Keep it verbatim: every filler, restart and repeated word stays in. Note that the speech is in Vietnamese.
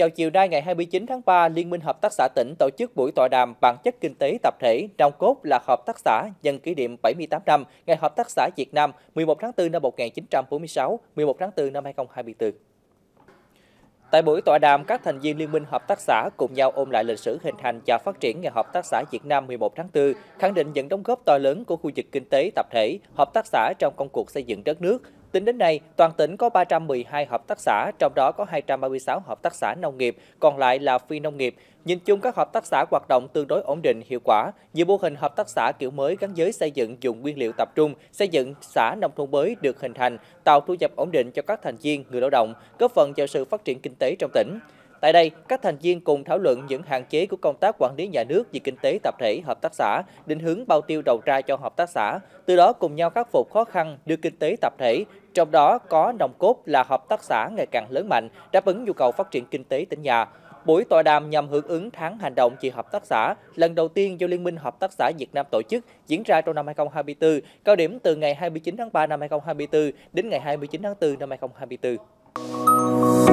Vào chiều nay ngày hai mươi chín tháng ba, Liên minh Hợp tác xã tỉnh tổ chức buổi tọa đàm bản chất kinh tế tập thể nòng cốt là Hợp tác xã nhân kỷ niệm bảy mươi tám năm Ngày Hợp tác xã Việt Nam mười một tháng tư năm một nghìn chín trăm bốn mươi sáu, mười một tháng tư năm hai nghìn không trăm hai mươi tư. Tại buổi tọa đàm, các thành viên Liên minh Hợp tác xã cùng nhau ôn lại lịch sử hình thành và phát triển Ngày Hợp tác xã Việt Nam mười một tháng tư, khẳng định những đóng góp to lớn của khu vực kinh tế tập thể, hợp tác xã trong công cuộc xây dựng đất nước. Tính đến nay, toàn tỉnh có ba trăm mười hai hợp tác xã, trong đó có hai trăm ba mươi sáu hợp tác xã nông nghiệp, còn lại là phi nông nghiệp. Nhìn chung, các hợp tác xã hoạt động tương đối ổn định, hiệu quả. Nhiều mô hình hợp tác xã kiểu mới gắn với xây dựng vùng nguyên liệu tập trung, xây dựng xã nông thôn mới được hình thành, tạo thu nhập ổn định cho các thành viên, người lao động, góp phần vào sự phát triển kinh tế trong tỉnh. Tại đây, các thành viên cùng thảo luận những hạn chế của công tác quản lý nhà nước về kinh tế tập thể hợp tác xã, định hướng bao tiêu đầu ra cho hợp tác xã, từ đó cùng nhau khắc phục khó khăn đưa kinh tế tập thể, trong đó có nòng cốt là hợp tác xã ngày càng lớn mạnh, đáp ứng nhu cầu phát triển kinh tế tỉnh nhà. Buổi tọa đàm nhằm hưởng ứng tháng hành động vì hợp tác xã, lần đầu tiên do Liên minh Hợp tác xã Việt Nam tổ chức, diễn ra trong năm hai nghìn không trăm hai mươi tư, cao điểm từ ngày hai mươi chín tháng ba năm hai nghìn không trăm hai mươi tư đến ngày hai mươi chín tháng tư năm hai nghìn không trăm hai mươi tư.